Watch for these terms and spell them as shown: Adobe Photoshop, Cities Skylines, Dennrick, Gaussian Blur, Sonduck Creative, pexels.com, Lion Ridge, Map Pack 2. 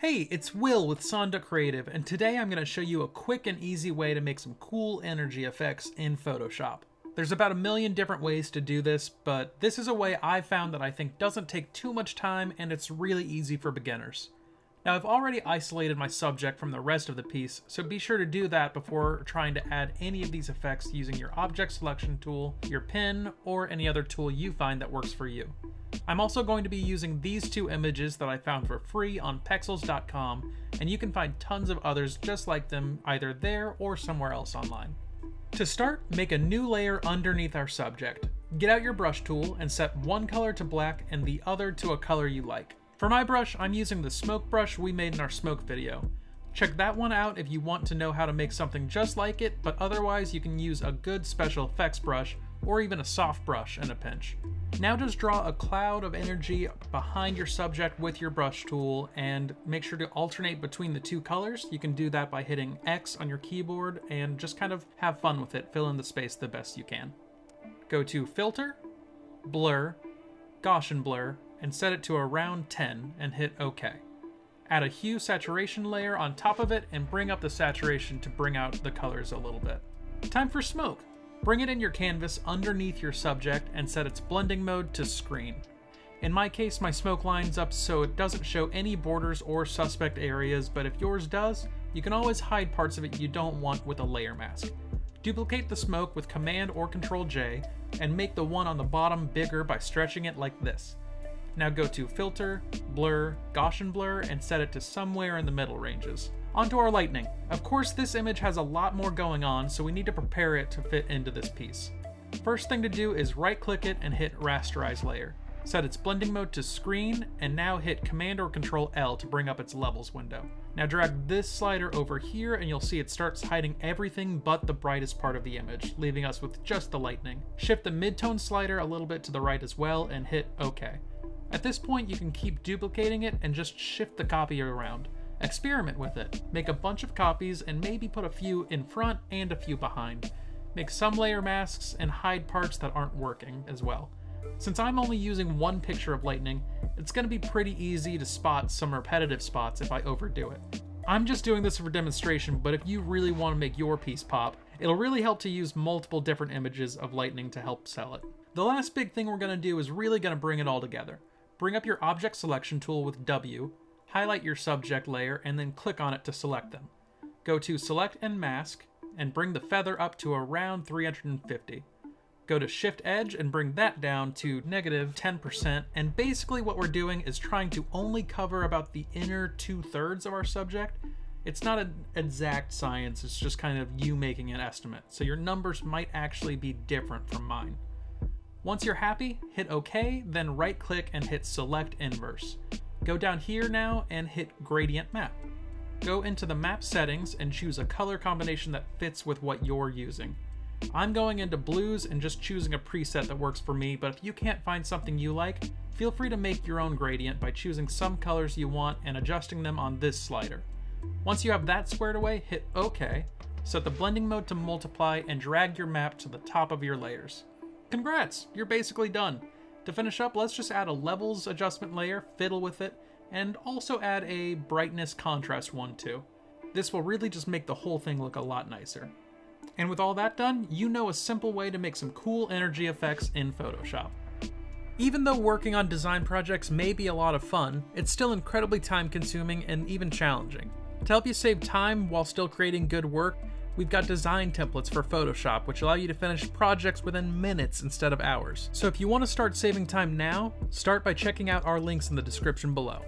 Hey, it's Will with Sonduck Creative, and today I'm going to show you a quick and easy way to make some cool energy effects in Photoshop. There's about a million different ways to do this, but this is a way I found that I think doesn't take too much time and it's really easy for beginners. Now I've already isolated my subject from the rest of the piece, so be sure to do that before trying to add any of these effects using your object selection tool, your pen, or any other tool you find that works for you. I'm also going to be using these two images that I found for free on pexels.com, and you can find tons of others just like them either there or somewhere else online. To start, make a new layer underneath our subject. Get out your brush tool and set one color to black and the other to a color you like. For my brush, I'm using the smoke brush we made in our smoke video. Check that one out if you want to know how to make something just like it, but otherwise you can use a good special effects brush or even a soft brush in a pinch. Now just draw a cloud of energy behind your subject with your brush tool and make sure to alternate between the two colors. You can do that by hitting X on your keyboard and just kind of have fun with it. Fill in the space the best you can. Go to Filter, Blur, Gaussian Blur, and set it to around 10 and hit OK. Add a hue saturation layer on top of it and bring up the saturation to bring out the colors a little bit. Time for smoke. Bring it in your canvas underneath your subject and set its blending mode to screen. In my case, my smoke lines up so it doesn't show any borders or suspect areas, but if yours does, you can always hide parts of it you don't want with a layer mask. Duplicate the smoke with Command or Control J and make the one on the bottom bigger by stretching it like this. Now go to Filter, Blur, Gaussian Blur, and set it to somewhere in the middle ranges. Onto our lightning. Of course, this image has a lot more going on, so we need to prepare it to fit into this piece. First thing to do is right-click it and hit Rasterize Layer. Set its blending mode to screen, and now hit Command or Control L to bring up its levels window. Now drag this slider over here, and you'll see it starts hiding everything but the brightest part of the image, leaving us with just the lightning. Shift the midtone slider a little bit to the right as well, and hit OK. At this point, you can keep duplicating it and just shift the copy around. Experiment with it. Make a bunch of copies and maybe put a few in front and a few behind. Make some layer masks and hide parts that aren't working as well. Since I'm only using one picture of lightning, it's going to be pretty easy to spot some repetitive spots if I overdo it. I'm just doing this for demonstration, but if you really want to make your piece pop, it'll really help to use multiple different images of lightning to help sell it. The last big thing we're going to do is really going to bring it all together. Bring up your object selection tool with W, highlight your subject layer, and then click on it to select them. Go to Select and Mask, and bring the feather up to around 350. Go to Shift Edge and bring that down to -10%, and basically what we're doing is trying to only cover about the inner 2/3 of our subject. It's not an exact science, it's just kind of you making an estimate, so your numbers might actually be different from mine. Once you're happy, hit OK, then right-click and hit Select Inverse. Go down here now and hit Gradient Map. Go into the map settings and choose a color combination that fits with what you're using. I'm going into blues and just choosing a preset that works for me, but if you can't find something you like, feel free to make your own gradient by choosing some colors you want and adjusting them on this slider. Once you have that squared away, hit OK, set the blending mode to multiply, and drag your map to the top of your layers. Congrats, you're basically done. To finish up, let's just add a levels adjustment layer, fiddle with it, and also add a brightness contrast one too. This will really just make the whole thing look a lot nicer. And with all that done, you know a simple way to make some cool energy effects in Photoshop. Even though working on design projects may be a lot of fun, it's still incredibly time-consuming and even challenging. To help you save time while still creating good work, we've got design templates for Photoshop, which allow you to finish projects within minutes instead of hours. So if you want to start saving time now, start by checking out our links in the description below.